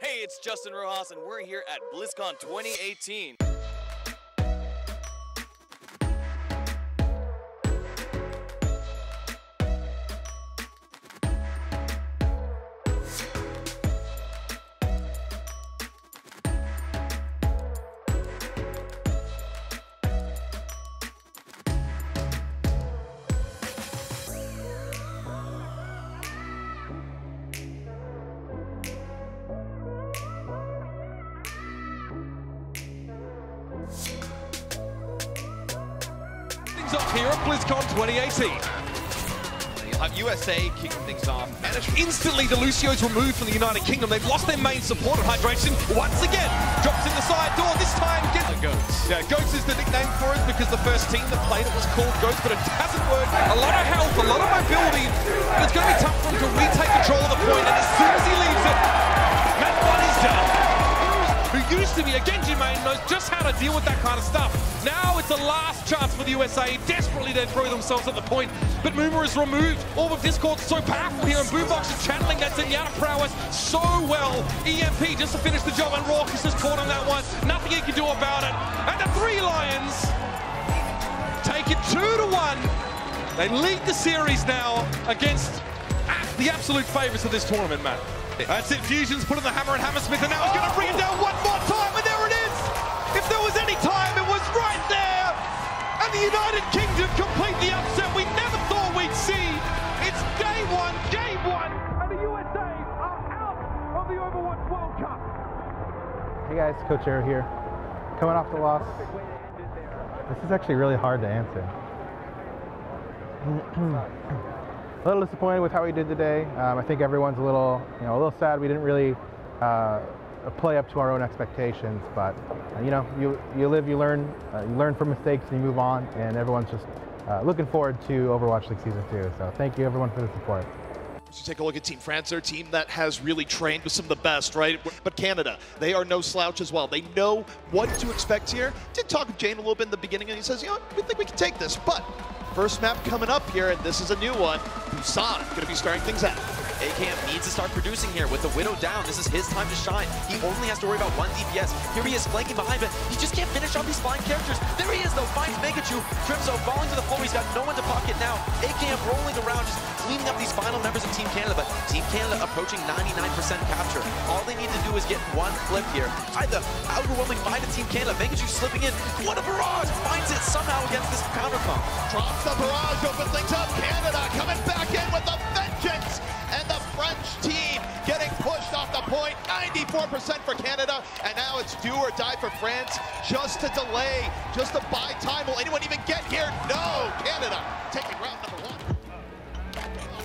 Hey, it's Justin Rojas, and we're here at BlizzCon 2018. Up here at BlizzCon 2018. USA kicking things off. And instantly, the Lucio's removed from the United Kingdom. They've lost their main support of Hydration once again. Drops in the side door, this time gets the Goats. Yeah, Goats is the nickname for it because the first team that played it was called Goats, but it hasn't worked. A lot of health, a lot of mobility, but it's going to be tough for him to retake control of the point, and as soon as he leaves it, Matt Bunn is done. Who used to be a Genji main, knows just how to deal with that kind of stuff. Now it's a last chance for the USA. Desperately, they throw themselves at the point, but Muma is removed. Orb of Discord's so powerful here, and Boombox is channeling that Zenyatta prowess so well. EMP just to finish the job, and Raucus is caught on that one. Nothing he can do about it. And the Three Lions take it 2-1. They lead the series now against the absolute favorites of this tournament, Matt. That's it, Fusion's put on the hammer and Hammersmith, and now it's going to bring it down one more time, and there it is! If there was any time, it was right there! And the United Kingdom complete the upset we never thought we'd see! It's game one, and the USA are out of the Overwatch World Cup! Hey guys, Coach Aero here. Coming off the loss, this is actually really hard to answer. A little disappointed with how we did today. I think everyone's a little sad. We didn't really play up to our own expectations, but you live, you learn from mistakes, and you move on. And everyone's just looking forward to Overwatch League Season 2. So thank you everyone for the support. So take a look at Team France, their team that has really trained with some of the best, right? But Canada, they are no slouch as well. They know what to expect here. Did talk with Jayne a little bit in the beginning, and he says, you know, we think we can take this, but first map coming up here, and this is a new one. Busan going to be starting things out. AKM needs to start producing here with the Widow down. This is his time to shine. He only has to worry about one DPS. Here he is flanking behind, but he just can't finish off these flying characters. There he is, though, finds Megachu. Tripso falling to the floor. He's got no one to pocket now. AKM rolling around, just cleaning up these final members of Team Canada, but Team Canada approaching 99% capture. All they need to do is get one flip here. Either overwhelming fight of Team Canada. Megachu slipping in. What a barrage! Finds it somehow against this counter comp. Drops the barrage, opens things up. Canada coming back in with a vengeance! And the French team getting pushed off the point, 94% for Canada, and now it's do or die for France, just to delay, just to buy time. Will anyone even get here? No, Canada taking round number one.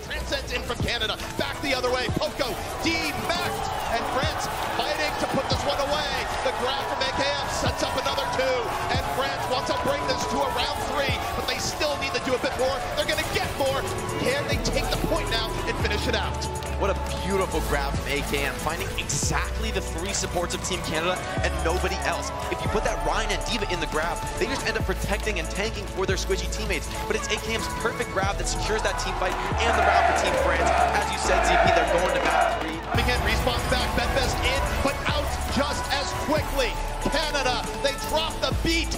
Transcends in from Canada, back the other way, Poco demacked, and France fighting to put this one away. The grab from AKM sets up another two, and France wants to bring this to a round three, but they still need to do a bit more. They're gonna get more. Can they take the point now and finish it out? What a beautiful grab from AKM, finding exactly the three supports of Team Canada and nobody else. If you put that Ryan and Diva in the grab, they just end up protecting and tanking for their squishy teammates. But it's AKM's perfect grab that secures that team fight and the round for Team France. As you said, ZP, they're going to map three. Again, respawn back, Bedfest in, but out just as quickly. Canada, they drop the beat.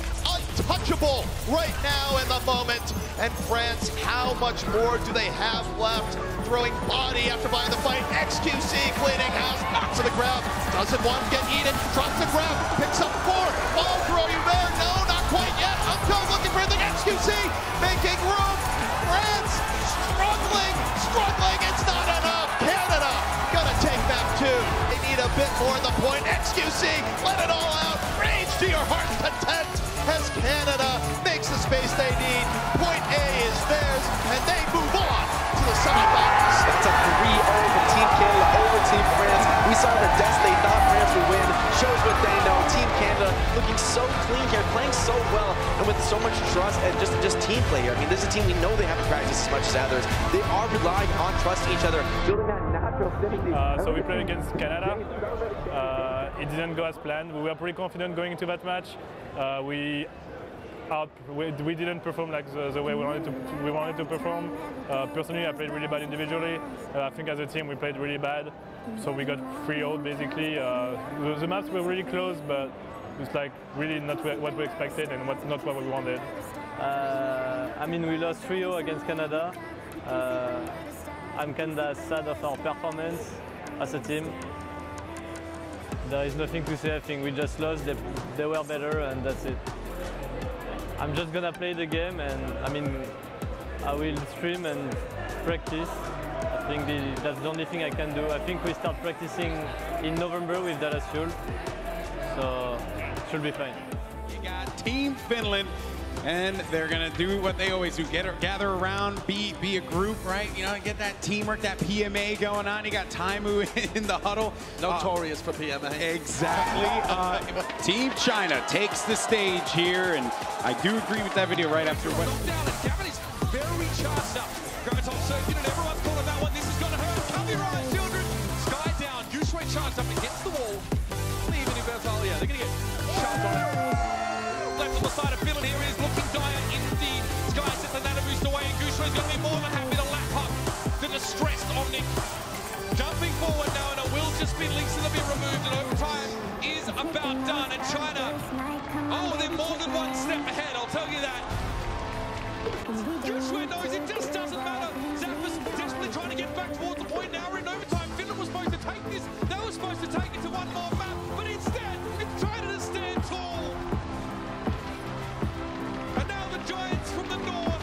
Untouchable right now in the moment. And France, how much more do they have left? Throwing body after body in the fight. XQC cleaning house, knocks to the ground. Doesn't want to get eaten, drops the grab, picks up four. Oh, throw you there, no, not quite yet. Up goes looking for the XQC, making room. France struggling, it's not enough. Canada gonna take back two. They need a bit more at the point. XQC, let it all out. Rage to your heart's content. As Canada makes the space they need, point A is theirs, and they move on to the semifinals. That's a 3-0 from Team Canada over Team France. We saw the deaths they thought France would win. Shows what they know. Team Canada looking so clean here, playing so well, and with so much trust and just team play here. I mean, this is a team we know they haven't practiced as much as others. They are relying on trust each other, building that natural sympathy. So we played against Canada. It didn't go as planned. We were pretty confident going into that match. We didn't perform like the way we wanted to perform. Personally, I played really bad individually. I think as a team, we played really bad. so we got 3-0 basically. The maps were really close, but it's like really not what we expected and not what we wanted. I mean, we lost 3-0 against Canada. I'm kind of sad of our performance as a team. There is nothing to say, I think we just lost, they were better and that's it. I'm just gonna play the game and I mean, I will stream and practice. I think that's the only thing I can do. I think we start practicing in November with Dallas Fuel, so it should be fine. You got Team Finland and they're gonna do what they always do, gather around, be a group, right? You know, get that teamwork, that PMA going on. You got Taimou in the huddle. Notorious for PMA. Exactly. Team China takes the stage here, and I do agree with that video right after. What? Gavin is very charged up. Grabs off circuit, and everyone's calling that one. This is gonna hurt. Cover your eyes, children. Sky down. Yushue charged up against the wall. Even if they're gonna get shoved on. Left on the side of Finland here is. He's going to be more than happy to lap up the distressed Omni. Jumping forward now, and it will just be links that'll be removed, and overtime is about done. And China, oh, they're more than one step ahead, I'll tell you that. Yushue knows it just doesn't matter. Zap was desperately trying to get back towards the point. Now we're in overtime. Finland was supposed to take this. They were supposed to take it to one more map, but instead, it's China to stand tall. And now the Giants from the north.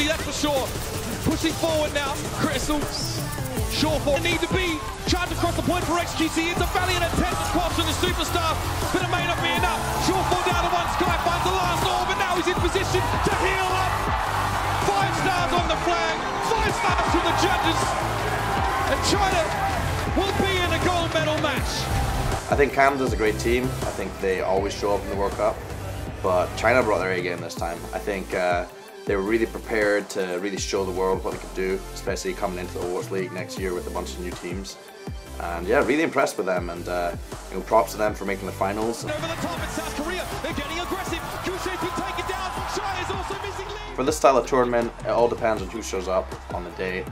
That's for sure. Pushing forward now, Crystal. Sure for need to be charged across the point for XQC. It's a valiant attempt to cross on the superstar, but it may not be enough. Sure for down to one. Sky finds the last orb, but now he's in position to heal up. 5 stars on the flag. 5 stars from the judges. And China will be in a gold medal match. I think Canada's a great team. I think they always show up in the World Cup, but China brought their A game this time. I think. They were really prepared to really show the world what they could do, especially coming into the Overwatch League next year with a bunch of new teams. And yeah, really impressed with them, and you know, props to them for making the finals. Over the top in South Korea, they're getting aggressive. Yushue can take it down. Shai is also missing lead. For this style of tournament, it all depends on who shows up on the day.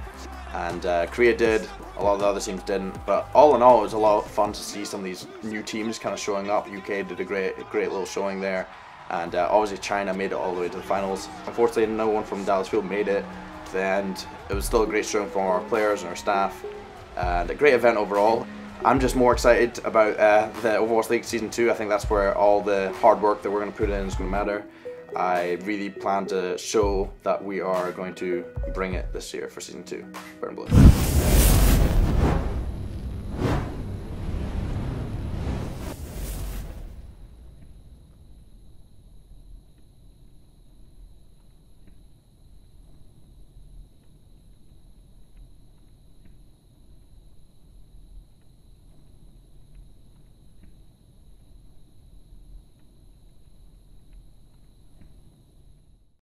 And Korea did, a lot of the other teams didn't, but all in all, it was a lot of fun to see some of these new teams kind of showing up. UK did a great little showing there. And obviously China made it all the way to the finals. Unfortunately, no one from Dallas Fuel made it to the end. It was still a great showing from our players and our staff, and a great event overall. I'm just more excited about the Overwatch League Season 2. I think that's where all the hard work that we're going to put in is going to matter. I really plan to show that we are going to bring it this year for Season 2. Burn Blue.